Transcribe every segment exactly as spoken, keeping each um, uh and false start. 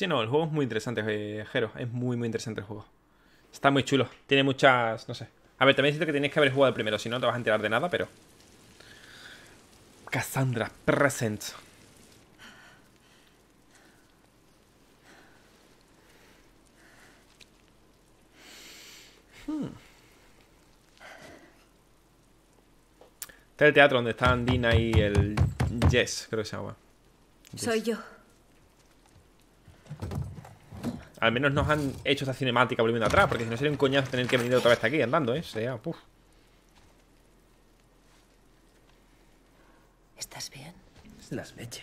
Sí, no, el juego es muy interesante, eh, Jero. Es muy, muy interesante el juego. Está muy chulo. Tiene muchas... no sé. A ver, también siento que tenéis que haber jugado el primero. Si no, no te vas a enterar de nada, pero... Cassandra, present. Hmm. Está el teatro donde están Dina y el Jess, creo que se llama. Jess. Soy yo. Al menos nos han hecho esta cinemática volviendo atrás, porque si no sería un coñazo tener que venir otra vez hasta aquí andando, ¿eh? Sería, puf. ¿Estás bien? Es la leche.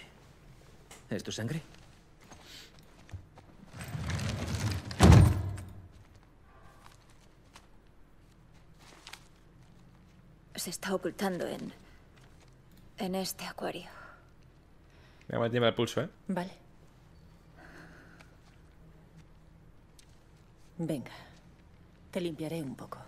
¿Es tu sangre? Se está ocultando en... en este acuario. Me voy a llevar el pulso, ¿eh? Vale. Venga, te limpiaré un poco.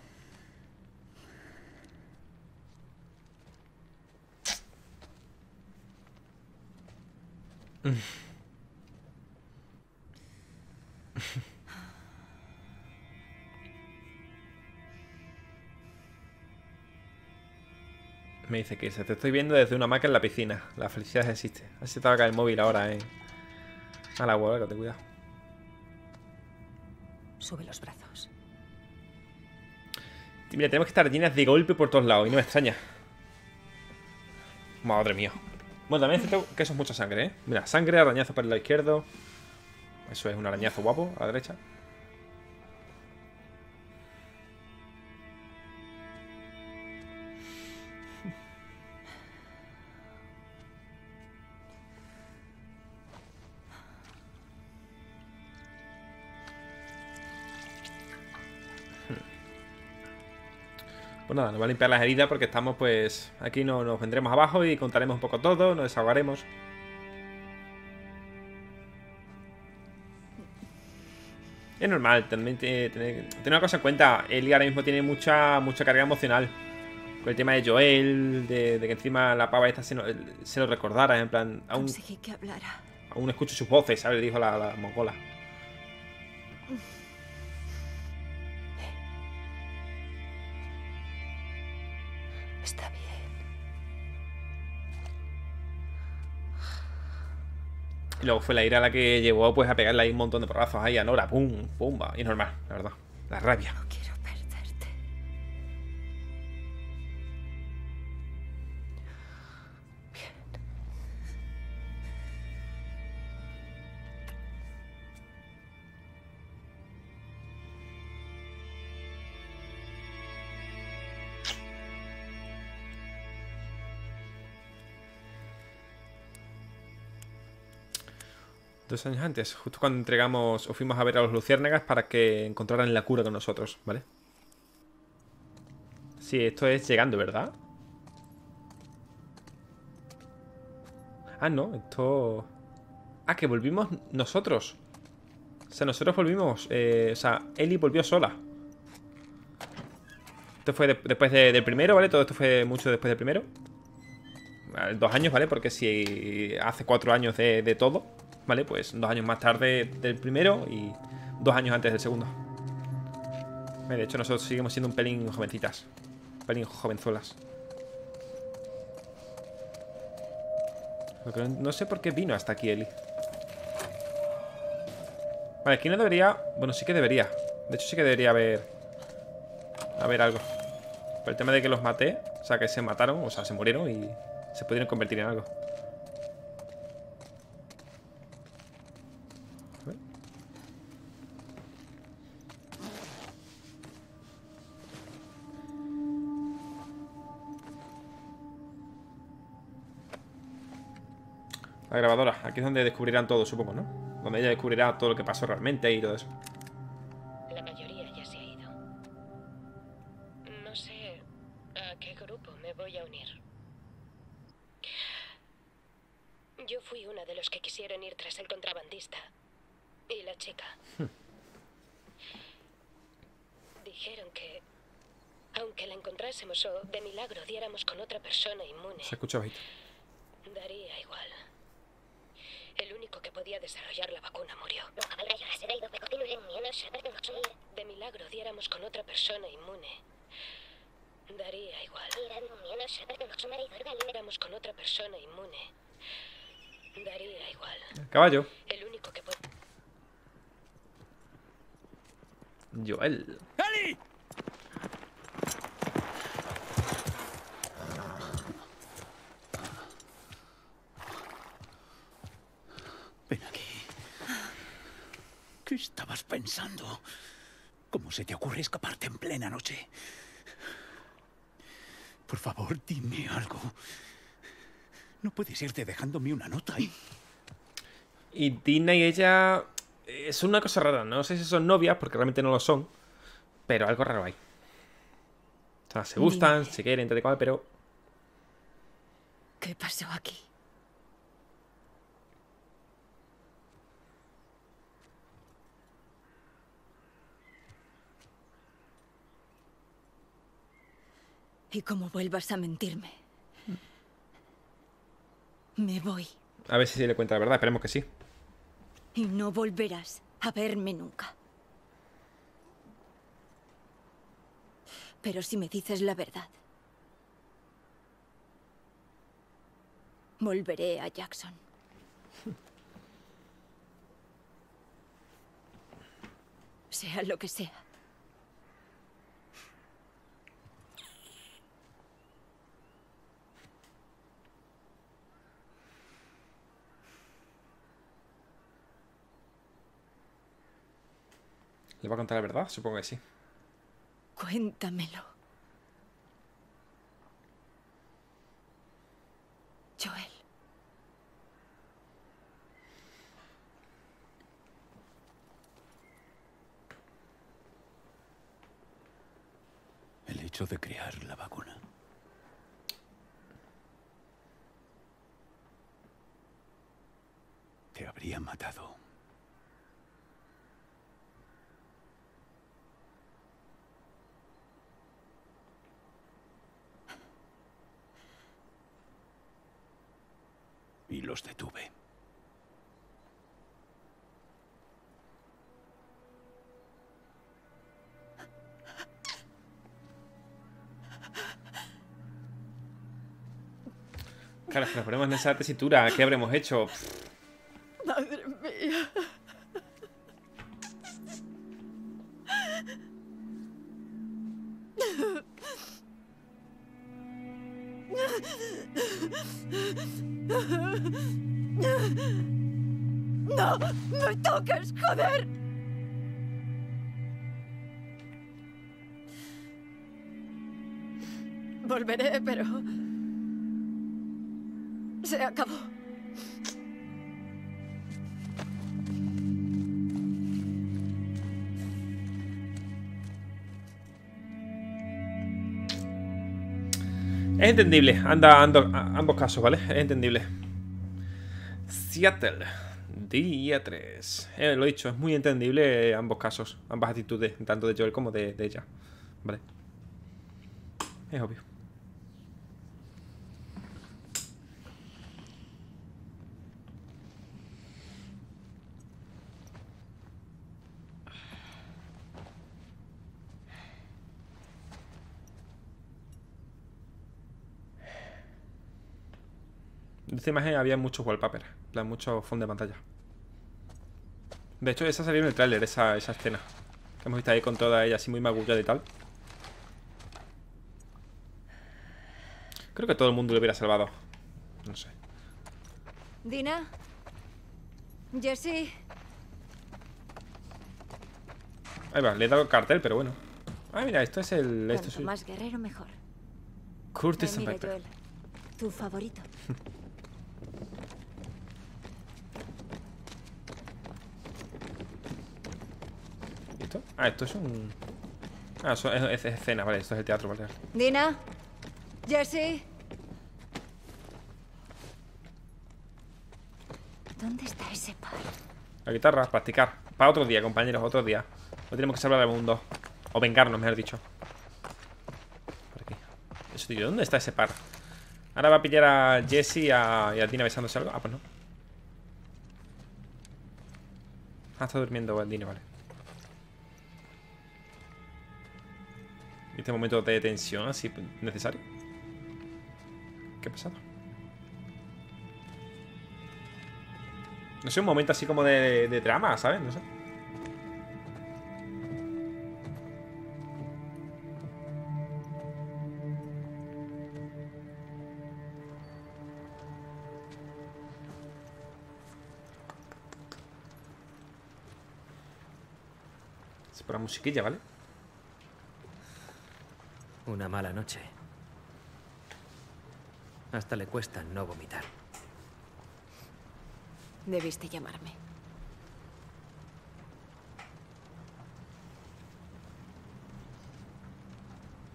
Me dice que se te estoy viendo desde una hamaca en la piscina. La felicidad existe. Así te va a caer el móvil ahora, eh. A la hueva, que te cuida. Sube los brazos. Mira, tenemos que estar llenas de golpe por todos lados. Y no me extraña. Madre mía. Bueno, también siento que eso es mucha sangre, ¿eh? Mira, sangre, arañazo para el lado izquierdo. Eso es un arañazo guapo, a la derecha. Pues nada, nos va a limpiar las heridas porque estamos, pues... Aquí no, nos vendremos abajo y contaremos un poco todo, nos desahogaremos. Es normal, también tiene, tiene, tiene una cosa en cuenta. Ellie ahora mismo tiene mucha mucha carga emocional. Con el tema de Joel, de, de que encima la pava esta se, no, se lo recordara, en plan... Aún, conseguí que hablara. Aún escucho sus voces, ¿sabes? Le dijo la, la mongola. Está bien. Y luego fue la ira la que llevó pues a pegarle ahí un montón de porrazos ahí a Nora. Pum, pumba. Y es normal, la verdad. La rabia. No quiero perderte. Bien. Dos años antes, justo cuando entregamos o fuimos a ver a los luciérnagas para que encontraran la cura con nosotros, ¿vale? Sí, esto es llegando, ¿verdad? Ah, no, esto... Ah, que volvimos nosotros. O sea, nosotros volvimos, eh, o sea, Ellie volvió sola. Esto fue de, después de, del primero, ¿vale? Todo esto fue mucho después del primero. Dos años, ¿vale? Porque si hace cuatro años de, de todo... Vale, pues dos años más tarde del primero y dos años antes del segundo. De hecho, nosotros seguimos siendo un pelín jovencitas. Un pelín jovenzuelas. No sé por qué vino hasta aquí Ellie. Vale, aquí no debería... Bueno, sí que debería. De hecho, sí que debería haber... haber algo. Pero el tema de que los maté, o sea, que se mataron, o sea, se murieron y se pudieron convertir en algo. La grabadora, aquí es donde descubrirán todo, supongo, ¿no? Donde ella descubrirá todo lo que pasó realmente y todo eso. La mayoría ya se ha ido. No sé a qué grupo me voy a unir. Yo fui una de los que quisieron ir tras el contrabandista y la chica. Dijeron que aunque la encontrásemos o de milagro diéramos con otra persona inmune, se escucha bajito, daría igual. El único que podía de desarrollar la vacuna murió. De milagro diéramos con otra persona inmune. Daría igual. Diéramos con otra persona inmune. Daría igual. Caballo. El único que puede... Joel. ¡Eli! Ven aquí. ¿Qué estabas pensando? ¿Cómo se te ocurre escaparte en plena noche? Por favor, dime algo. No puedes irte dejándome una nota ahí. Y... y Dina y ella... es una cosa rara. No sé si son novias, porque realmente no lo son. Pero algo raro hay. O sea, se gustan, dime. Se quieren, tal y cual, pero... ¿qué pasó aquí? Y como vuelvas a mentirme, me voy. A ver si se le cuenta la verdad, esperemos que sí. Y no volverás a verme nunca. Pero si me dices la verdad, volveré a Jackson. Sea lo que sea. ¿Le va a contar la verdad? Supongo que sí. Cuéntamelo. Joel. El hecho de crear la vacuna. Te habría matado. Y los detuve. Claro, si nos ponemos en esa tesitura, ¿qué habremos hecho? Madre mía. ¡No! ¡Me toques, joder! Volveré, pero... se acabó. Es entendible, anda, ando, a, ambos casos, ¿vale? Es entendible. Seattle, día tres. Eh, lo he dicho, es muy entendible eh, ambos casos, ambas actitudes, tanto de Joel como de, de ella. Vale. Es obvio. En esta imagen había muchos wallpapers, mucho fondo de pantalla. De hecho, esa salió en el tráiler, esa, esa escena. Que hemos visto ahí con toda ella así muy magullada y tal. Creo que todo el mundo lo hubiera salvado. No sé. Dina. Jessie. Ahí va, le he dado el cartel, pero bueno. Ah, mira, esto es el... Cuanto esto es... más guerrero, mejor. Curtis and Fletcher. Tu favorito. ¿Esto? Ah, esto es un... ah, eso es, es escena, vale, esto es el teatro, vale. Dina, Jessie. ¿Dónde está ese par? La guitarra, practicar. Para otro día, compañeros, otro día. No tenemos que salvar al mundo. O vengarnos, mejor dicho. Por aquí. Eso, tío, ¿dónde está ese par? Ahora va a pillar a Jessie y a, y a Dina besándose algo. Ah, pues no. Ah, está durmiendo, vale, Dina, vale. Este momento de tensión así necesario. Qué pesado. No sé, un momento así como de, de drama, ¿sabes? No sé. Es por la musiquilla, ¿vale? Una mala noche. Hasta le cuesta no vomitar. Debiste llamarme.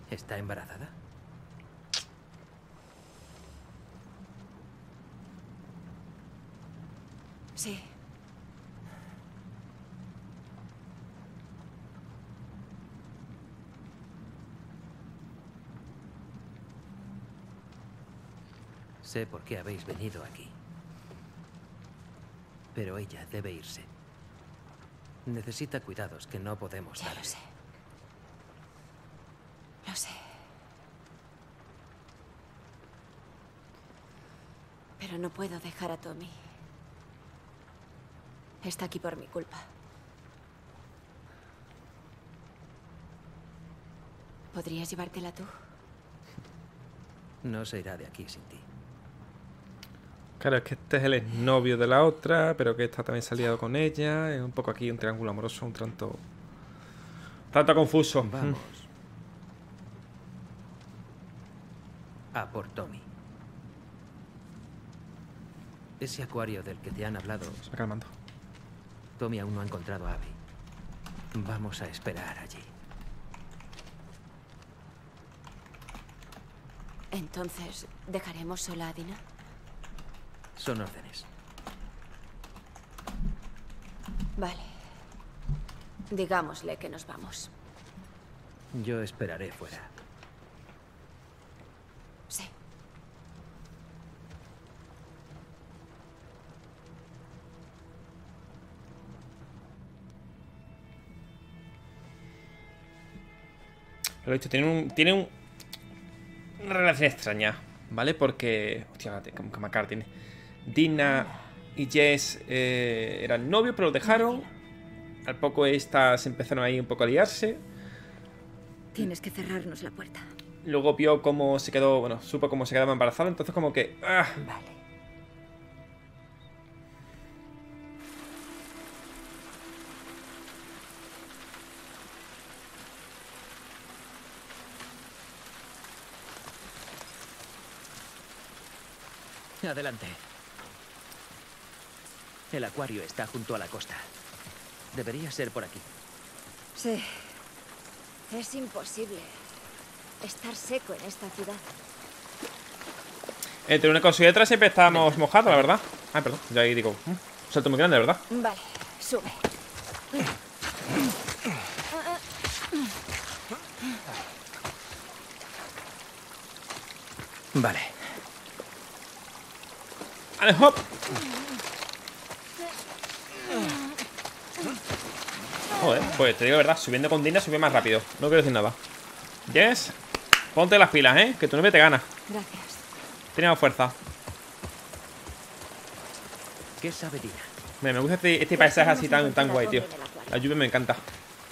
¿Está embarazada? Sí. Sé por qué habéis venido aquí. Pero ella debe irse. Necesita cuidados que no podemos darle. Ya lo sé. Lo sé. Pero no puedo dejar a Tommy. Está aquí por mi culpa. ¿Podrías llevártela tú? No se irá de aquí sin ti. Claro, es que este es el exnovio de la otra, pero que esta también se ha liado con ella. Es un poco aquí un triángulo amoroso, un tanto... tanto confuso. Vamos. A por Tommy. Ese acuario del que te han hablado... Se va calmando. Tommy aún no ha encontrado a Abby. Vamos a esperar allí. Entonces, ¿dejaremos sola a Dina? Son órdenes. Vale. Digámosle que nos vamos. Yo esperaré fuera. Sí. Lo he dicho, tiene un... Tiene un una relación extraña, ¿vale? Porque... Hostia, como que macar tiene... Dina y Jess eh, eran novios, pero los dejaron. Al poco estas empezaron ahí un poco a liarse. Tienes que cerrarnos la puerta. Luego vio cómo se quedó... Bueno, supo cómo se quedaba embarazada, entonces como que... ¡ah! Vale. Adelante. El acuario está junto a la costa. Debería ser por aquí. Sí. Es imposible estar seco en esta ciudad. Entre una cosa y otra siempre estamos mojados, la verdad. Ah, perdón. Ya ahí digo. Un salto muy grande, ¿verdad? Vale, sube. Vale. ¡Ale, hop! Joder, pues te digo la verdad, subiendo con Dina sube más rápido. No quiero decir nada. Jess, ponte las pilas, ¿eh? Que tu novia te gana. Gracias. Tiene más fuerza. ¿Qué sabe Dina? Mira, me gusta este, este paisaje así tan, tan guay, tío. La lluvia me encanta.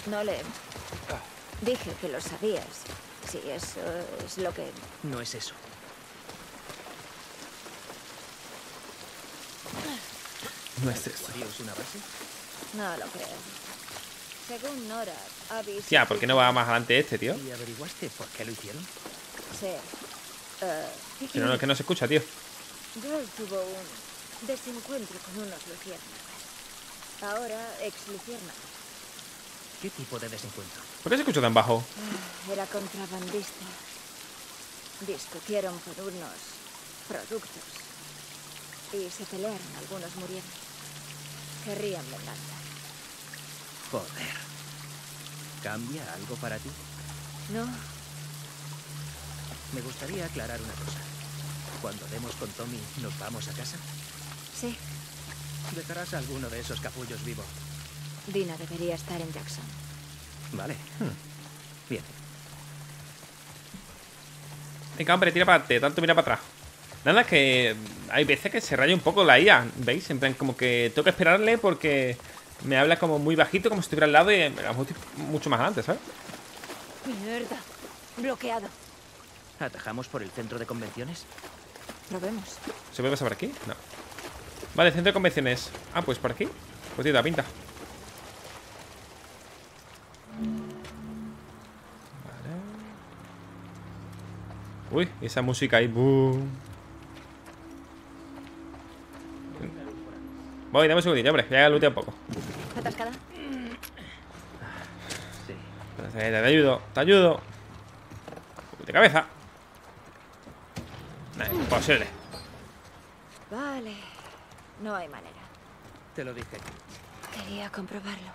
No le... Dije que lo sabías. Sí, eso es lo que... No es eso. No es eso. No lo creo. Según Nora, Abby... Tía, ¿por qué no va más adelante este, tío? ¿Y averiguaste por qué lo hicieron? Sí. Uh, Pero no, es que no se escucha, tío. Joel tuvo un desencuentro con unos luciérnagas. Ahora, ex-luciérnagas. ¿Qué tipo de desencuentro? ¿Por qué se escucha tan bajo? Uh, era contrabandista. Discutieron por unos productos. Y se pelearon, algunos murieron. Querrían venganza. Joder. ¿Cambia algo para ti? No. Me gustaría aclarar una cosa. Cuando demos con Tommy, ¿nos vamos a casa? Sí. Dejarás a alguno de esos capullos vivo. Dina debería estar en Jackson. Vale. Hmm. Bien. Venga, hombre, tira para adelante. Tanto mira para atrás. Nada, es que hay veces que se raya un poco la I A, ¿veis? En plan, como que tengo que esperarle porque me habla como muy bajito, como si estuviera al lado y me la muestro mucho más adelante, ¿sabes? Mierda, bloqueado. ¿Atajamos por el centro de convenciones? Lo vemos. ¿Se puede pasar por aquí? No. Vale, centro de convenciones. Ah, pues por aquí. Pues tiene la pinta. Vale. Uy, esa música ahí. Boom. Voy, dame un segundito, hombre. Ya lootea un poco. ¿Atascada? Sí. Te ayudo, te ayudo. De cabeza. No, imposible. Vale. No hay manera. Te lo dije. Quería comprobarlo.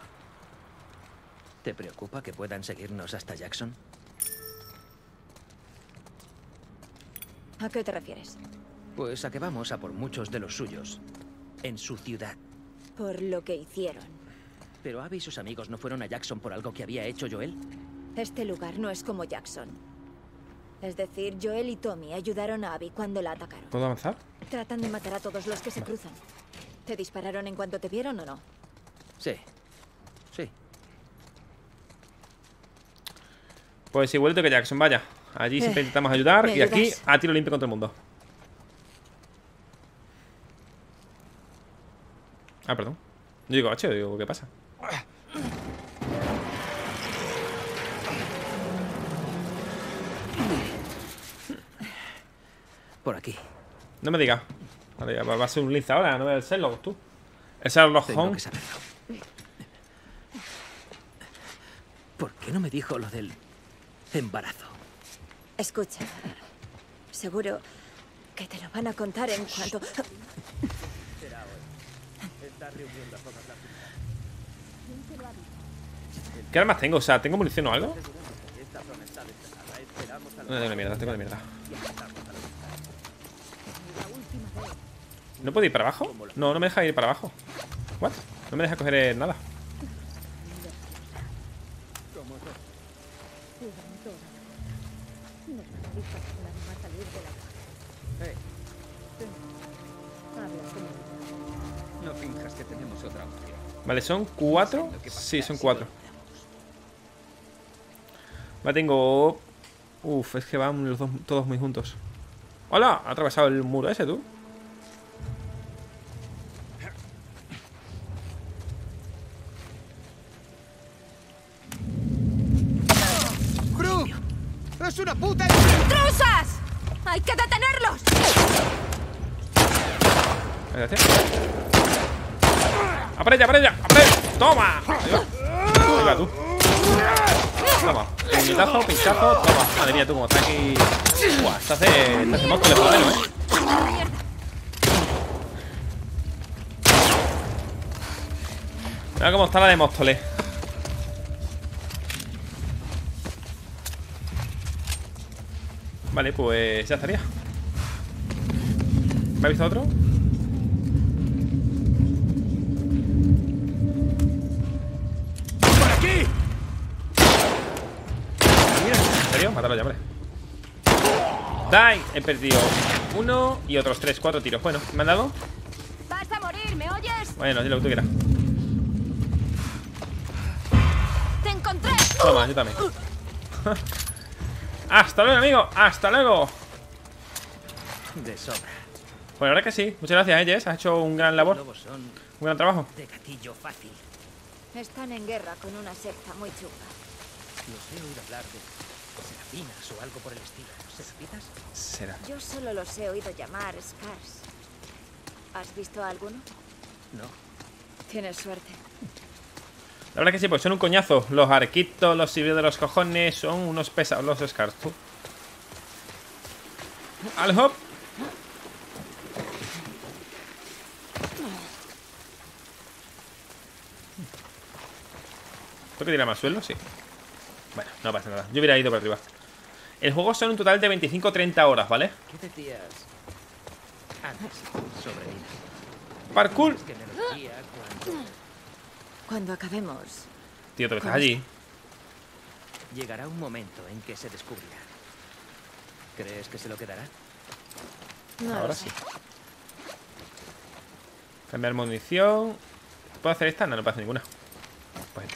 ¿Te preocupa que puedan seguirnos hasta Jackson? ¿A qué te refieres? Pues a que vamos a por muchos de los suyos. En su ciudad. Por lo que hicieron. ¿Pero Abby y sus amigos no fueron a Jackson por algo que había hecho Joel? Este lugar no es como Jackson. Es decir, Joel y Tommy ayudaron a Abby cuando la atacaron. ¿Puedo avanzar? Tratan de matar a todos los que se vale. cruzan. ¿Te dispararon en cuanto te vieron o no? Sí. Sí. Pues igual que Jackson, vaya. Allí eh, siempre intentamos ayudar y aquí a tiro limpio contra el mundo. Ah, perdón. Yo digo, H, digo, ¿qué pasa? Por aquí. No me digas. Vale, va a ser un lince ahora, no voy a hacerlo tú. El Sherlock Holmes. ¿Por qué no me dijo lo del embarazo? Escucha. Seguro que te lo van a contar en cuanto... ¿Qué armas tengo? O sea, ¿tengo munición o algo? No tengo la mierda, tengo la mierda. ¿No puedo ir para abajo? No, no me deja ir para abajo. ¿What? No me deja coger nada. Vale, ¿son cuatro? Sí, son cuatro. Vale, tengo... Uf, es que van los dos, todos muy juntos. ¡Hola! Ha atravesado el muro ese, tú. ¡Bru! ¡Es una puta! ¡Intrusas! ¡Hay que detenerlos! Gracias. ¡Aprella, aprella! ¡Aprella! ¡Toma! Ahí va. Ahí va, tú. Toma. Pinchazo, pinchazo, toma. Madre mía, tú como está aquí. Buah, se hace. Se hace mosco de modelo, eh. Mira cómo está la de Móstoles. Vale, pues ya estaría. ¿Me ha visto otro? Mátalo ya, hombre. ¡Die! He perdido uno y otros tres, cuatro tiros. Bueno, ¿me han dado? ¡Vas a morir! ¿Me oyes? Bueno, dile lo que tú quieras. ¡Te encontré! Toma, yo también. ¡Hasta luego, amigo! ¡Hasta luego! De sobra. Bueno, ahora que sí. Muchas gracias, ¿eh, Jess? Has hecho un gran labor. Un gran trabajo. De gatillo fácil. Están en guerra con una secta muy chunga. Los he oído hablar de... Serafinas o algo por el estilo. ¿Serafinas? Será. Yo solo los he oído llamar Scars. ¿Has visto a alguno? No. Tienes suerte. La verdad que sí, pues son un coñazo. Los arquitos, los sirvios de los cojones. Son unos pesados los Scars. ¿Tú? Al hop. ¿Tengo que tirar más suelo? Sí. Bueno, no pasa nada. Yo hubiera ido para arriba. El juego son un total de veinticinco a treinta horas, ¿vale? ¿Qué decías antes sobre Dina? Parkour. Cuando acabemos... Tío, te ves allí. Llegará un momento en que se descubrirá. ¿Crees que se lo quedará? No. Ahora sí. Cambiar munición. ¿Puedo hacer esta? No, no puedo hacer ninguna. Pues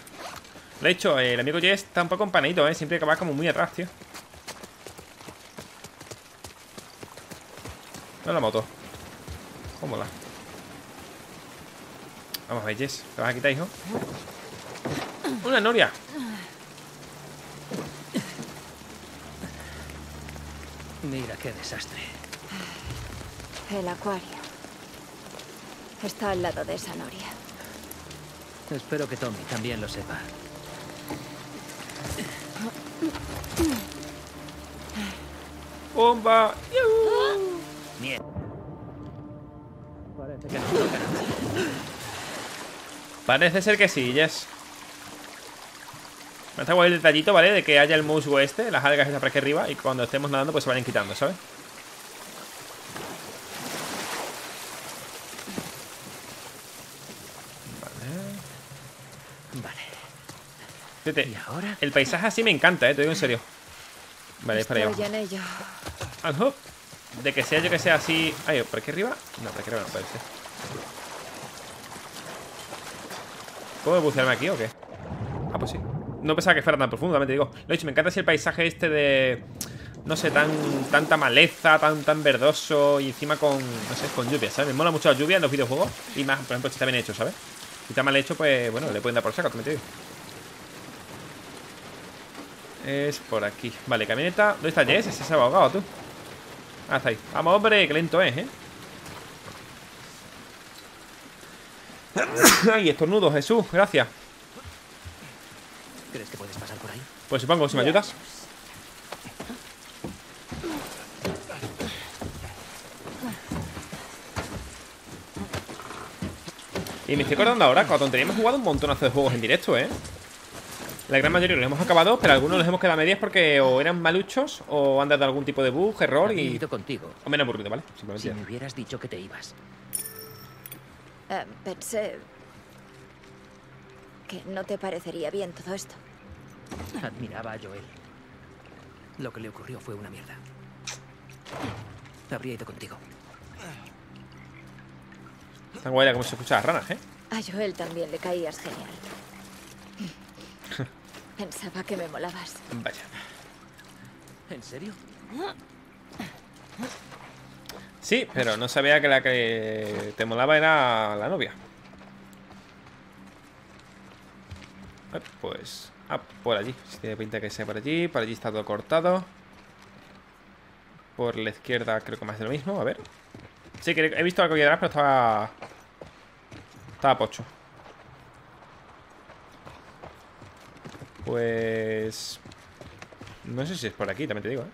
de hecho, el amigo Jess está un poco empanadito, ¿eh? Siempre acaba como muy atrás, tío. No la moto. ¿Cómo la? Vamos a ver, Jess. ¿Te vas a quitar, hijo? ¡Una noria! Mira qué desastre. El acuario. Está al lado de esa noria. Espero que Tommy también lo sepa. ¡Bomba! ¡Yuhu! Mierda. Parece que no toca. Parece ser que sí, Jess. Me está guay el detallito, ¿vale? De que haya el musgo este, las algas esas por aquí arriba, y cuando estemos nadando pues se vayan quitando, ¿sabes? Vale. Vale. Fíjate, ¿y ahora? El paisaje así me encanta, ¿eh? Te digo en serio. Vale, es para allá abajo. De que sea yo que sea así... Ay, ¿por aquí arriba? No, por aquí arriba no puede ser. ¿Puedo bucearme aquí o qué? Ah, pues sí. No pensaba que fuera tan profundo, también te digo. Lo he dicho, me encanta así el paisaje este de... No sé, tan tanta maleza, tan tan verdoso. Y encima con... No sé, con lluvia, ¿sabes? Me mola mucho la lluvia en los videojuegos. Y más, por ejemplo, si está bien hecho, ¿sabes? Si está mal hecho, pues... Bueno, le pueden dar por saco, también te digo. Es por aquí. Vale, camioneta. ¿Dónde está Jess? Se ha ahogado, tú. Ah, está ahí. Vamos, hombre, qué lento es, ¿eh? Ay, estornudo, Jesús. Gracias. ¿Crees que puedes pasar por ahí? Pues supongo, si me ayudas. Y me estoy acordando ahora, cuando teníamos jugado un montonazo de juegos en directo, ¿eh? La gran mayoría los hemos acabado, pero algunos los hemos quedado a medias porque o eran maluchos o han dado algún tipo de bug, error y... Contigo. O menos aburrido, ¿vale? Simplemente. Si me hubieras dicho que te ibas. Uh, pensé... que no te parecería bien todo esto. Admiraba a Joel. Lo que le ocurrió fue una mierda. Habría ido contigo. Está guay como se escucha las ranas, ¿eh? A Joel también le caías genial. Pensaba que me molabas. Vaya. ¿En serio? Sí, pero no sabía que la que te molaba era la novia. Pues... Ah, por allí. Si tiene pinta que sea por allí. Por allí está todo cortado. Por la izquierda creo que más de lo mismo. A ver. Sí, que he visto algo aquí atrás, pero estaba... Estaba pocho. Pues... No sé si es por aquí, también te digo, ¿eh?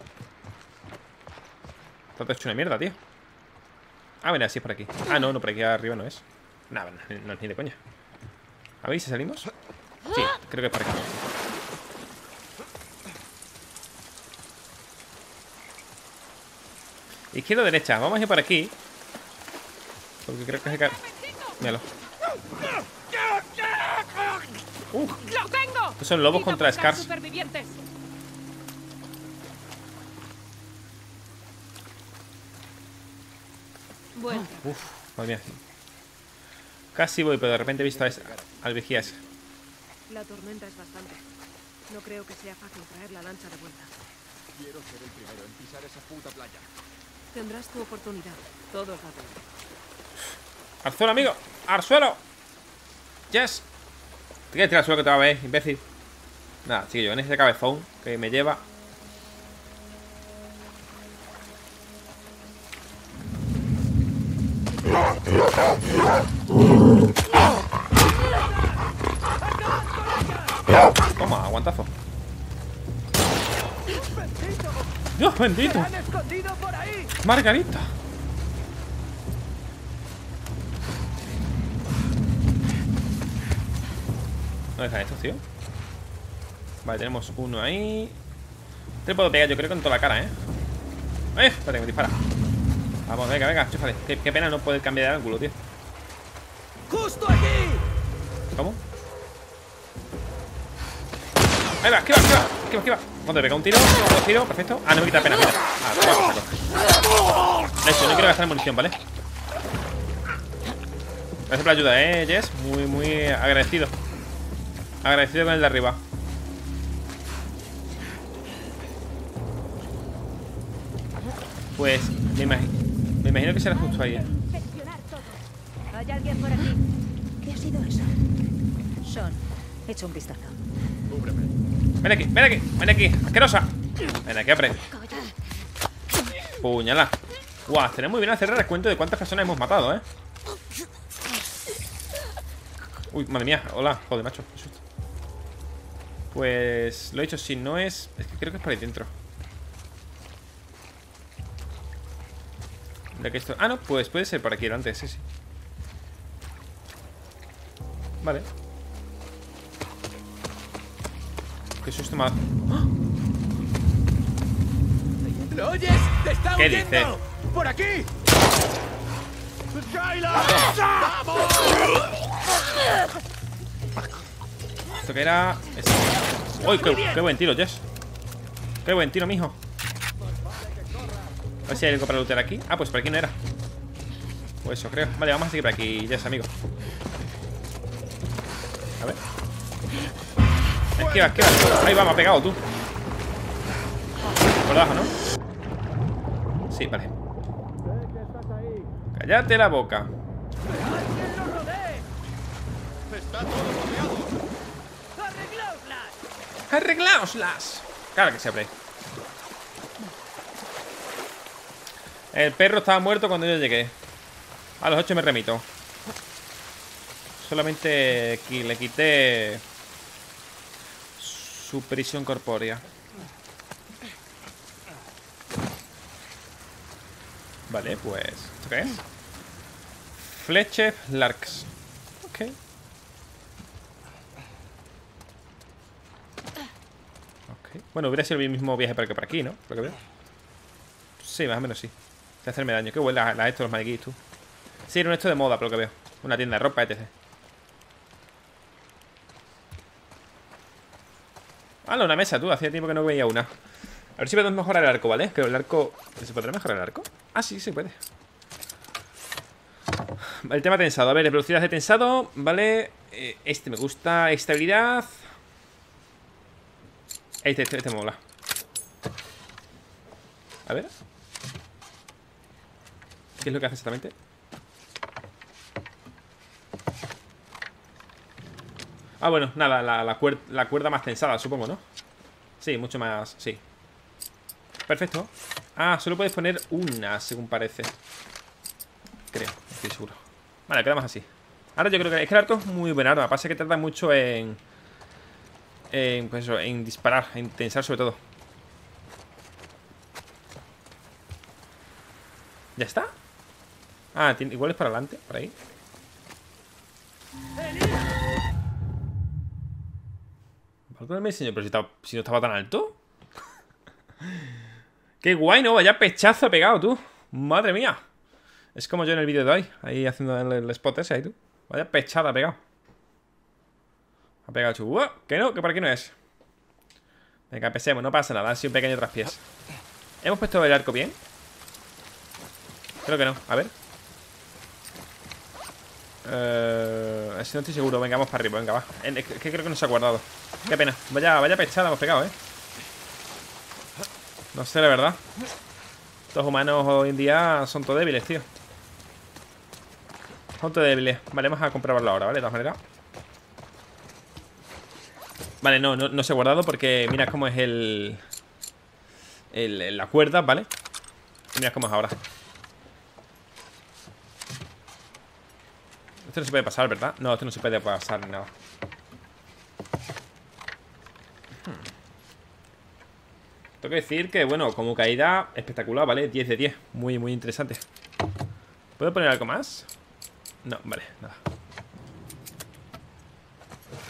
Está todo hecho una mierda, tío. Ah, mira, sí es por aquí. Ah, no, no, por aquí arriba no es. Nada, no, no es ni de coña. A ver si salimos. Sí, creo que es por aquí. Izquierda o derecha. Vamos a ir por aquí. Porque creo que es el... Míralo. ¡Uh! ¡Lo tengo! Estos son lobos contra Scars. Bueno. Uf, madre mía. Casi voy, pero de repente he visto a ese, al vigía ese. La tormenta es bastante. No creo que sea fácil traer la lancha de vuelta. Quiero ser el primero en pisar esa puta playa. Tendrás tu oportunidad. Todos la tenemos. ¡Al suelo, amigo! ¡Al suelo! ¡Yes! Te quieres tirar al suelo que te va a ver, imbécil. Nada, sigue yo en ese cabezón que me lleva. Toma, aguantazo. Dios bendito. Margarita. ¿Dónde están estos, tío? Vale, tenemos uno ahí. Te puedo pegar, yo creo, con toda la cara, ¿eh? ¡Eh! Espérate, me dispara. Vamos, venga, venga, chúfale. Qué, qué pena no poder cambiar de ángulo, tío. ¡Justo aquí! ¿Cómo? Ahí va, esquiva, esquiva, esquiva, esquiva. Cuando le pega un tiro, dos tiros, perfecto. Ah, no me quita pena, mira. Ah, vale, de hecho, no quiero gastar munición, ¿vale? Gracias por la ayuda, eh, Jess. Muy, muy agradecido. Agradecido con el de arriba. Pues, me, imag me imagino que será justo ahí. ¿Hay alguien por aquí? ¿Qué ha sido eso? Son, echa un vistazo. Cúbreme. Ven aquí, ven aquí, ven aquí, asquerosa. Ven aquí, aprende. Puñalá. Guau, tenemos muy bien hacer el recuento de cuántas personas hemos matado, eh. Uy, madre mía, hola, joder, macho. Pues, lo he dicho, si no es... Es que creo que es por ahí dentro. De que esto... Ah, no, pues puede ser por aquí delante, sí, sí. Vale. Qué susto más. ¿Lo oyes? ¡Te está huyendo! ¡Por aquí! ¡Vamos! Esto que era... Este. ¡Uy, qué, qué buen tiro, Jess! ¡Qué buen tiro, mijo! A ver si hay algo para lootear aquí. Ah, pues por aquí no era. Pues eso, creo. Vale, vamos a seguir por aquí, Jess, amigo. A ver. Esquiva, esquiva. Ahí va, me ha pegado, tú. Por debajo, ¿no? Sí, vale. ¡Cállate la boca! ¡Está todo rodeado! ¡Arreglaoslas! ¡Arreglaoslas! Claro que se abre. El perro estaba muerto cuando yo llegué. A los ocho me remito. Solamente le quité su prisión corpórea. Vale, pues... ¿Esto qué es? Fletcher Larks. Ok. Ok. Bueno, hubiera sido el mismo viaje para que por aquí, ¿no? Por lo que veo. Sí, más o menos sí. De hacerme daño. Qué buena la esto, los maniquís, tú. Sí, era un esto de moda, por lo que veo. Una tienda de ropa, etcétera. Ah, no, una mesa, tú. Hacía tiempo que no veía una. A ver si podemos mejorar el arco, ¿vale? Que el arco... ¿Se podrá mejorar el arco? Ah, sí, se puede. El tema tensado. A ver, velocidad de tensado, ¿vale? Este me gusta. Estabilidad. Este, este, este mola. A ver. ¿Qué es lo que hace exactamente? Ah, bueno, nada, la, la, cuerda, la cuerda más tensada, supongo, ¿no? Sí, mucho más, sí. Perfecto. Ah, solo puedes poner una, según parece. Creo, estoy seguro. Vale, quedamos así. Ahora yo creo que es que el arco es muy buen arma. Pasa que tarda mucho en, en, pues eso, en disparar, en tensar sobre todo. ¿Ya está? Ah, tiene, igual es para adelante, por ahí. ¿Por me enseñó? Pero si, estaba, si no estaba tan alto. ¡Qué guay, no! Vaya pechazo pegado, tú. ¡Madre mía! Es como yo en el vídeo de hoy. Ahí haciendo el, el spot ese, ahí tú. Vaya pechada pegado. Ha pegado chulo. Que no, que para aquí no es. Venga, empecemos, no pasa nada. Ha sido un pequeño traspiés. ¿Hemos puesto el arco bien? Creo que no, a ver. Eh, si no estoy seguro, venga, vamos para arriba, venga, va. Es que creo que no se ha guardado. Qué pena, vaya, vaya pechada hemos pegado, eh. No sé, la verdad. Estos humanos hoy en día son todo débiles, tío. Son todo débiles. Vale, vamos a comprobarlo ahora, ¿vale? De todas maneras. Vale, no, no, no se ha guardado porque mira cómo es el, el la cuerda, ¿vale? Mira cómo es ahora. Esto no se puede pasar, ¿verdad? No, esto no se puede pasar ni nada. Hmm. Tengo que decir que, bueno, como caída espectacular, ¿vale? diez de diez. Muy, muy interesante. ¿Puedo poner algo más? No, vale, nada.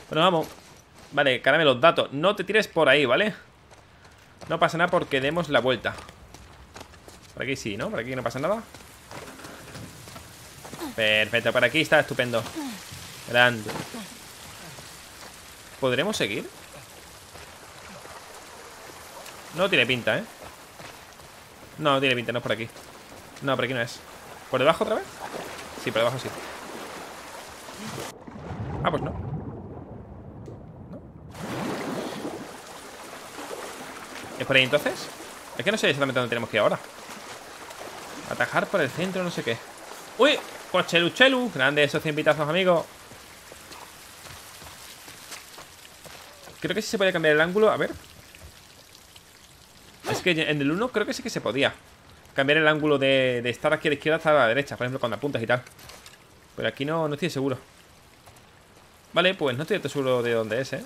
Bueno, vamos. Vale, cárame los datos. No te tires por ahí, ¿vale? No pasa nada porque demos la vuelta. Por aquí sí, ¿no? Por aquí no pasa nada. Perfecto, por aquí está estupendo. Grande. ¿Podremos seguir? No tiene pinta, ¿eh? No, no tiene pinta, no es por aquí. No, por aquí no es. ¿Por debajo otra vez? Sí, por debajo sí. Ah, pues no. ¿No? ¿Es por ahí entonces? Es que no sé exactamente dónde tenemos que ir ahora. Atajar por el centro, no sé qué. ¡Uy! ¡Cochelu, chelu! Grande esos cien pitazos, amigos. Creo que sí se podía cambiar el ángulo. A ver. Es que en el uno creo que sí que se podía cambiar el ángulo de, de estar aquí a la izquierda hasta la derecha. Por ejemplo, cuando apuntas y tal. Pero aquí no, no estoy seguro. Vale, pues no estoy tan seguro de dónde es, ¿eh?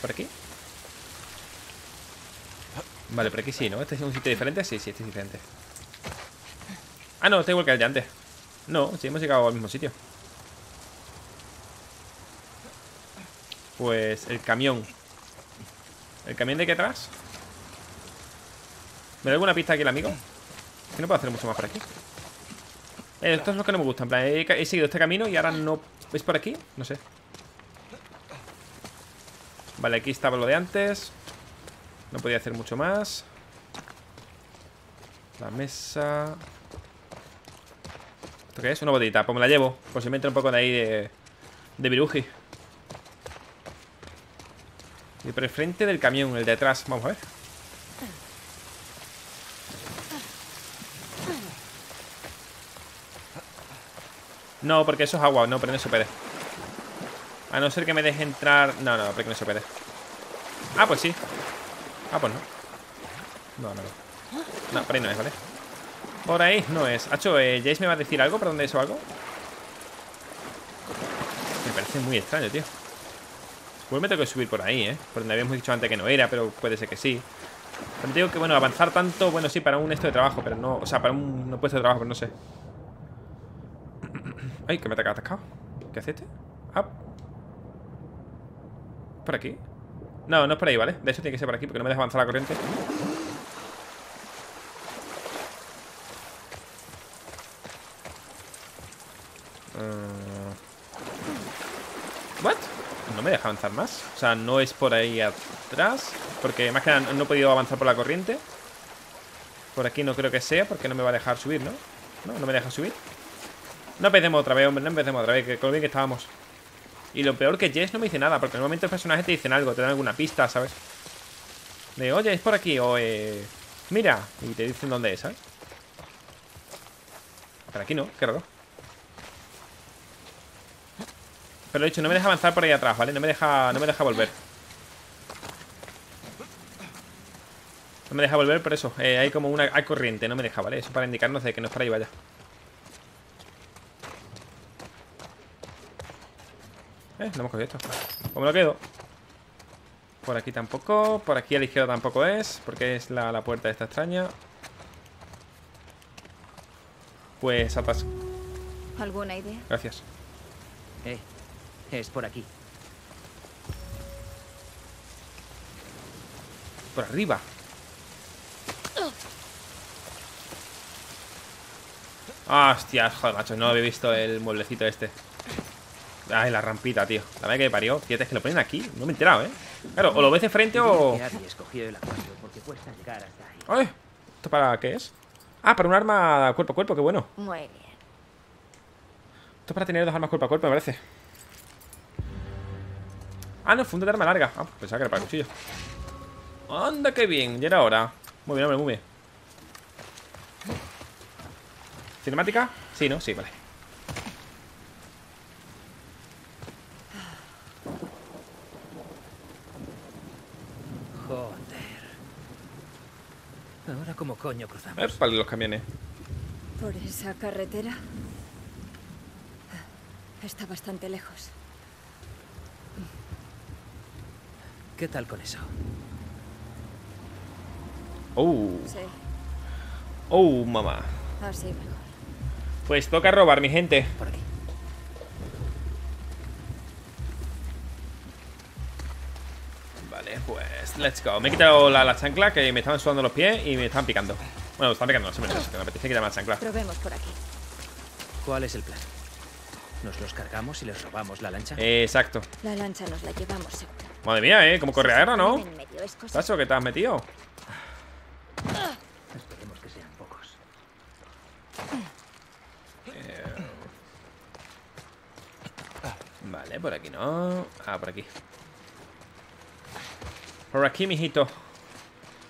¿Por aquí? Vale, por aquí sí, ¿no? ¿Este es un sitio diferente? Sí, sí, este es diferente. Ah, no, está igual que el de antes. No, sí, hemos llegado al mismo sitio. Pues el camión. ¿El camión de aquí atrás? ¿Me da alguna pista aquí el amigo? Que no puedo hacer mucho más por aquí. Eh, esto es lo que no me gusta. En plan, he, he seguido este camino y ahora no... ¿Es por aquí? No sé. Vale, aquí estaba lo de antes. No podía hacer mucho más. La mesa... ¿Esto qué es? Una botellita. Pues me la llevo. Pues si me entra un poco de ahí de... De viruji. Y por el frente del camión, el de atrás. Vamos a ver. No, porque eso es agua. No, pero no se puede. A no ser que me deje entrar... No, no, porque no se puede. Ah, pues sí. Ah, pues no. No, no, no. No, por ahí no es, ¿vale? Por ahí no es. Hacho, eh, ¿Jace me va a decir algo? ¿Por dónde es o algo? Me parece muy extraño, tío. Pues me tengo que subir por ahí, ¿eh? Por donde habíamos dicho antes que no era, pero puede ser que sí. Pero digo que, bueno, avanzar tanto... Bueno, sí, para un esto de trabajo, pero no... O sea, para un, un puesto de trabajo, pero no sé. Ay, que me ataca, atascado. ¿Qué hace este? Ah. ¿Por aquí? No, no es por ahí, ¿vale? De hecho tiene que ser por aquí, porque no me deja avanzar la corriente. Uh... ¿What? No me deja avanzar más. O sea, no es por ahí atrás. Porque más que nada no he podido avanzar por la corriente. Por aquí no creo que sea, porque no me va a dejar subir, ¿no? No, no me deja subir. No empecemos otra vez, hombre, no empecemos otra vez. Que con lo bien que estábamos. Y lo peor que Jess no me dice nada, porque normalmente los personajes te dicen algo, te dan alguna pista, ¿sabes? De, oye, es por aquí, o eh, mira, y te dicen dónde es, ¿sabes? Pero aquí no, qué raro. Pero de hecho, no me deja avanzar por ahí atrás, ¿vale? No me deja, no me deja volver. No me deja volver, por eso eh, hay como una hay corriente, no me deja, ¿vale? Eso para indicarnos de que no es para ahí, vaya. Eh, no hemos cogido esto. ¿Cómo me lo quedo? Por aquí tampoco. Por aquí a la izquierda tampoco es. Porque es la, la puerta esta extraña. Pues atrás. ¿Alguna idea? Gracias. Eh, es por aquí. Por arriba. Ah, hostia, joder, macho. No había visto el mueblecito este. Ay, la rampita, tío. La verdad que me parió. Fíjate, es que lo ponen aquí. No me he enterado, ¿eh? Claro, o lo ves de frente o... Ay, ¿esto para qué es? Ah, para un arma cuerpo a cuerpo, qué bueno. Muy bien. Esto es para tener dos armas cuerpo a cuerpo, me parece. Ah, no, funda de arma larga. Ah, pensaba que era para el cuchillo. Anda, qué bien. Ya era hora. Muy bien, hombre, muy bien. ¿Cinemática? Sí, ¿no? Sí, vale. Ahora como coño cruzamos. Es para los camiones. Por esa carretera. Está bastante lejos. ¿Qué tal con eso? Oh. Sí. Oh, mamá. Así mejor. Pues toca robar, mi gente. Por aquí. Pues, let's go. Me he quitado la, la chancla, que me estaban sudando los pies y me estaban picando. Bueno, me estaban picando, no sé, me apetece quitarme la chancla. Probemos por aquí. ¿Cuál es el plan? ¿Nos los cargamos y les robamos la lancha? Eh, exacto. La lancha nos la llevamos segura. Madre mía, eh, como correadera, ¿no? ¿Tacho, que te has metido? Esperemos que sean pocos. Vale, por aquí no. Ah, por aquí. Por aquí, mijito.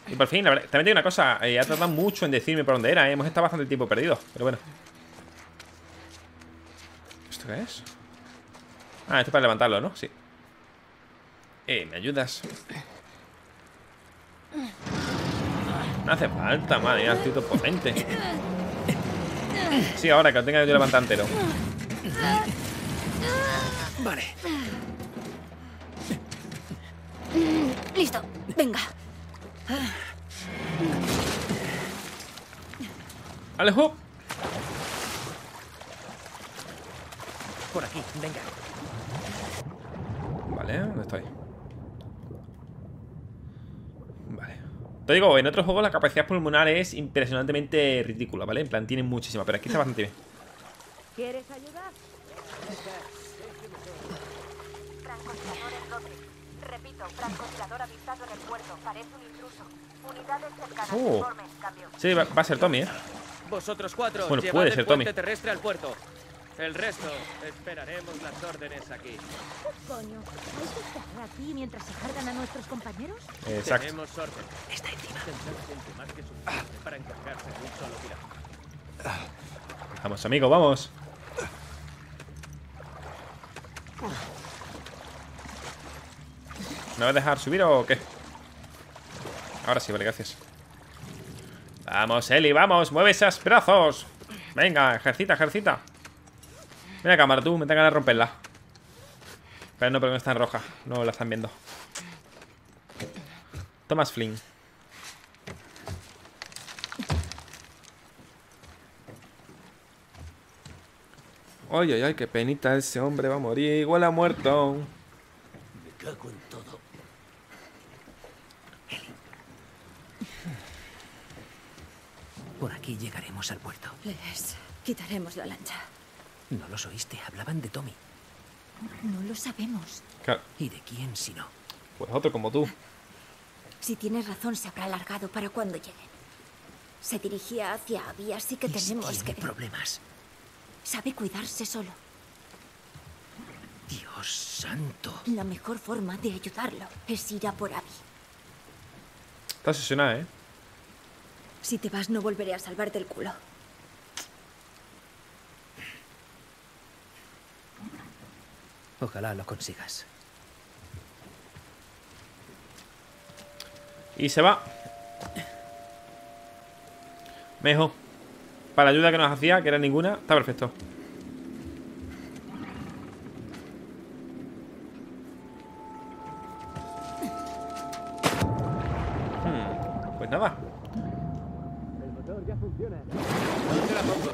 Y por fin, la verdad, también tengo una cosa. Eh, ha tardado mucho en decirme por dónde era, eh. Hemos estado bastante tiempo perdido, pero bueno. ¿Esto qué es? Ah, esto es para levantarlo, ¿no? Sí. Eh, ¿me ayudas? No hace falta, madre. Un actitud potente. Sí, ahora que lo tenga yo levantado entero. Vale. Listo, venga. Alejo. Por aquí, venga. Vale, ¿dónde estoy? Vale. Te digo, en otros juegos la capacidad pulmonar es impresionantemente ridícula, ¿vale? En plan, tienen muchísima, pero aquí está bastante bien. ¿Quieres ayudar? Francotiradores dobles. Repito, francotirador avistado en el puerto. Parece un intruso. Unidades cercanas. Oh. Informes, cambio. Sí, va, va a ser Tommy, ¿eh? Vosotros cuatro, bueno, puede ser Tommy. Terrestre al puerto. El resto, esperaremos las órdenes aquí. ¿Qué coño? ¿Vais a estar aquí mientras se cargan a nuestros compañeros? Exacto. Tenemos orden. Está encima. Para encargarse de un solo tirón. Vamos, amigo, vamos. ¿Me vas a dejar subir o qué? Ahora sí, vale, gracias. Vamos, Eli, vamos. Mueve esos brazos. Venga, ejercita, ejercita. Mira, cámara, tú, me tengo ganas de romperla. Pero no, porque no está en roja. No la están viendo. Tomás Flynn. Ay, ay, ay, qué penita, ese hombre va a morir. Igual ha muerto. Me cago en todo. Por aquí llegaremos al puerto. Les quitaremos la lancha. No los oíste, hablaban de Tommy. No lo sabemos. ¿Qué? ¿Y de quién si no? Pues otro como tú. Si tienes razón, se habrá alargado para cuando lleguen. Se dirigía hacia Abby, así que tenemos que... problemas. Sabe cuidarse solo. Dios santo. La mejor forma de ayudarlo es ir a por Abby. Está asesinada, ¿eh? Si te vas, no volveré a salvarte el culo. Ojalá lo consigas. Y se va. Mejor. Para la ayuda que nos hacía, que era ninguna, está perfecto. Hmm, pues nada. El motor ya funciona. ¿Dónde la pongo?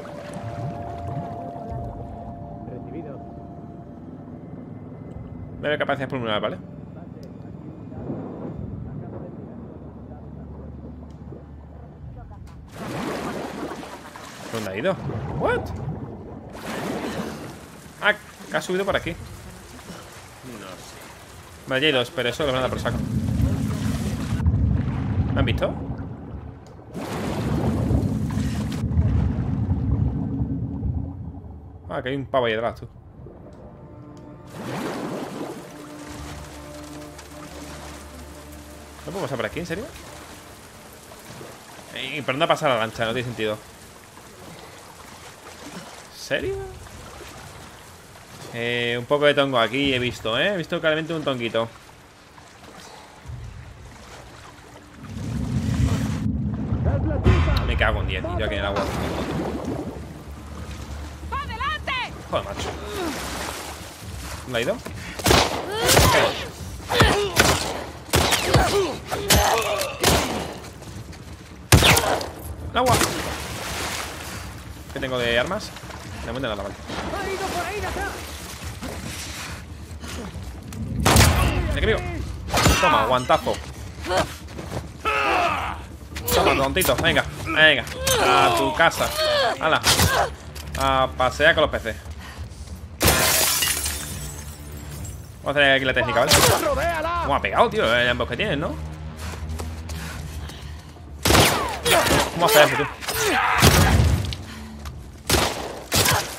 Recibido. Debe capacidad pulmonar, ¿vale? ¿Dónde ha ido? ¿What? Ah, ha subido por aquí. No sé. Vale, ya hay dos, pero eso lo van a dar por saco. ¿Me han visto? Ah, que hay un pavo ahí atrás, tú. ¿No puedo pasar por aquí, en serio? Eh, pero no pasa la lancha, no tiene sentido. ¿En serio? Eh, un poco de tongo aquí he visto, ¿eh? He visto claramente un tonguito. Me cago en diez, yo aquí en el agua. Joder, macho. ¿No ha ido? ¡El agua! ¿Qué tengo de armas? De momento nada, vale. ¡Me creo! Toma, guantazo. Toma, tontito. Venga, venga. A tu casa. ¡Hala! A pasear con los peces. Vamos a hacer aquí la técnica, ¿vale? Como ha pegado, tío, el ambos que tienes, ¿no? ¿Cómo has pegado, tú?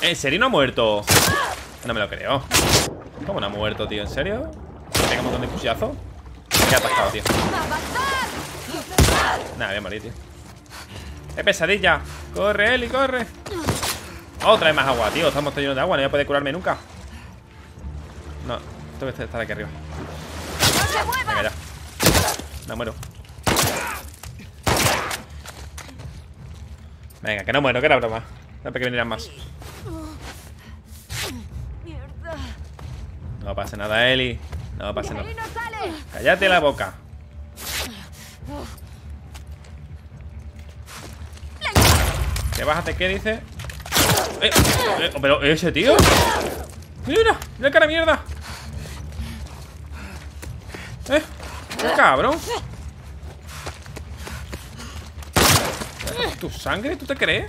¿En serio no ha muerto? No me lo creo. ¿Cómo no ha muerto, tío? ¿En serio? Pega un montón de pusillazo. Me ha atascado, tío. Nada, voy a morir, tío. ¡Qué pesadilla! ¡Corre, Eli, corre! Otra vez más agua, tío. Estamos todos llenos de agua. No voy a poder curarme nunca. No, tengo que estar aquí arriba. Venga, ya. No muero. Venga, que no muero, que era broma. No hay que venir más. No pasa nada, Eli. No pasa nada. Cállate la boca. ¿Qué bájate? ¿Qué dice? Eh, eh, pero ese tío. Mira, mira cara mierda. Eh, cabrón. ¿Tu sangre? ¿Tú te crees?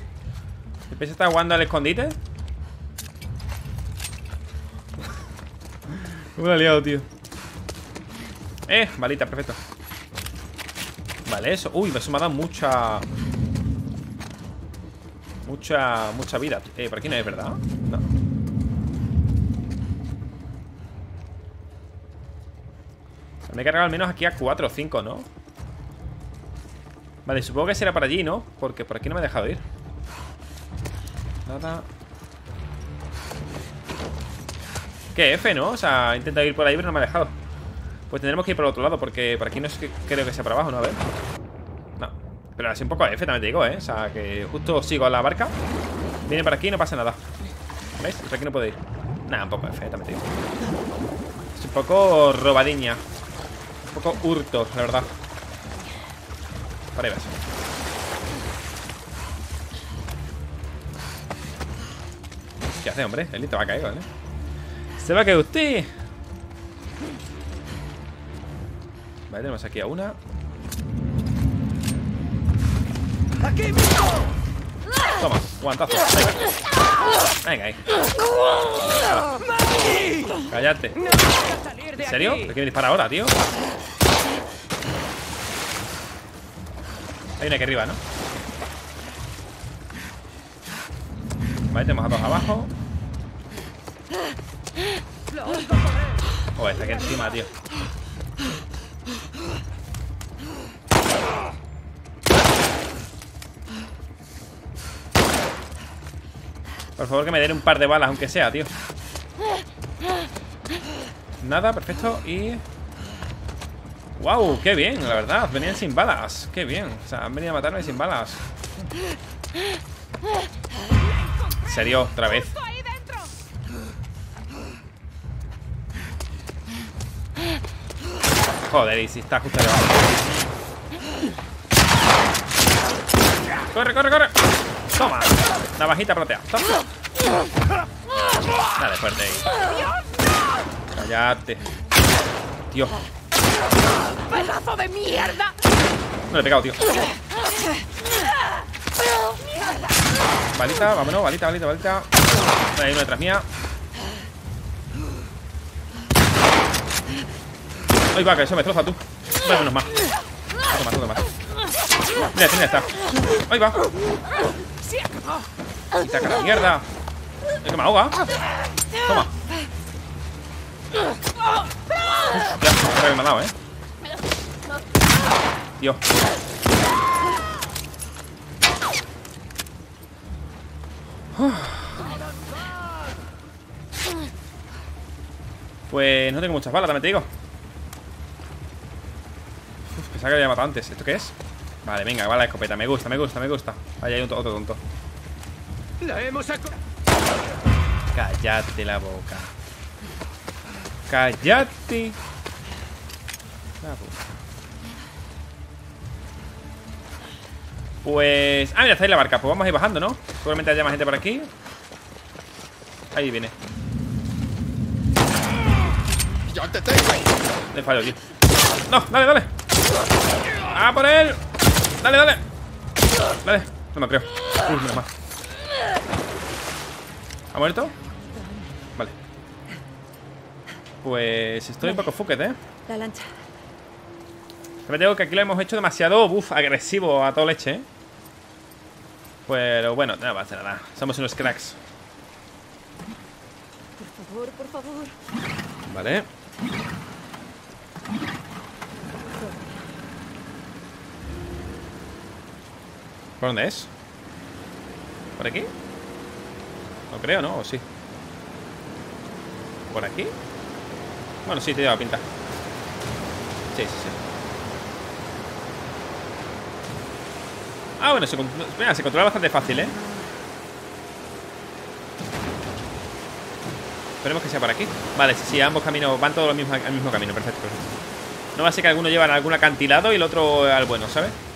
¿Te piensas estar jugando al escondite? ¿Cómo lo ha liado, tío? Eh, balita, perfecto. Vale, eso. Uy, eso me ha dado mucha. Mucha, mucha vida. Eh, por aquí no es, ¿verdad? No. Me he cargado al menos aquí a cuatro o cinco, ¿no? Vale, supongo que será para allí, ¿no? Porque por aquí no me ha dejado ir. Nada. ¿Qué F, no? O sea, he intentado ir por ahí, pero no me ha dejado. Pues tendremos que ir por el otro lado, porque por aquí no es que creo que sea para abajo, ¿no? A ver. No. Pero así un poco F, también te digo, ¿eh? O sea, que justo sigo a la barca. Viene para aquí y no pasa nada. ¿Veis? Por aquí no puedo ir. Nada, un poco F, también te digo. Es un poco robadiña. Un poco hurtos, la verdad. Por ahí vas. ¿Qué hace, hombre? Eli te va a caer, ¿vale? Se va a caer usted. Vale, tenemos aquí a una. Toma, guantazo. Venga, ahí. Venga. Cállate. ¿En serio? ¿Por qué me dispara ahora, tío? Hay una aquí arriba, ¿no? Vale, tenemos a dos abajo. Oh, está aquí encima, tío. Por favor, que me den un par de balas, aunque sea, tío. Nada, perfecto. Y... ¡Wow! ¡Qué bien! La verdad, venían sin balas. ¡Qué bien! O sea, han venido a matarme sin balas. ¿En serio? Otra vez. Joder, y si está justo debajo. ¡Corre, corre, corre! ¡Toma! Navajita plateada. ¡Toma! Dale, fuerte ahí. ¡Cállate! Tío. ¡Pedazo de mierda! No le he pegado, tío. Balita, vámonos, balita, balita, balita. Ahí una detrás mía. Ay, va, que eso me destroza, tú. Vámonos más. Toma, toma, toma. Mira, mira, está. Ahí va. Quita cara, mierda. Es que me ahoga. Toma. Ya, creo que me ha dado, eh. Dios. Uf. Pues no tengo muchas balas, también te digo. Uf, pensaba que lo había matado antes. ¿Esto qué es? Vale, venga, va la escopeta. Me gusta, me gusta, me gusta. Vaya, hay otro tonto. La hemos sacado. Cállate la boca. Cállate. La boca. Pues... Ah, mira, está ahí la barca. Pues vamos a ir bajando, ¿no? Seguramente haya más gente por aquí. Ahí viene. Yo te tengo. Le fallo, tío. No, dale, dale. Ah, por él. Dale, dale. Dale. No me creo. Uy, menos mal. ¿Ha muerto? Vale. pues estoy un poco fucked, ¿eh? La lancha. Me tengo que aquí lo hemos hecho demasiado, uff, agresivo a toda leche, ¿eh? Pero bueno, nada, nada, nada. Somos unos cracks. Por favor, por favor. Vale. ¿Por dónde es? ¿Por aquí? No creo, ¿no? ¿O sí? ¿Por aquí? Bueno, sí, te lleva pinta. Sí, sí, sí. Ah, bueno, se, mira, se controla bastante fácil, ¿eh? Esperemos que sea por aquí. Vale, sí, sí, ambos caminos van todos al mismo, al mismo camino, perfecto, perfecto. No va a ser que alguno lleva algún acantilado y el otro al bueno, ¿sabes?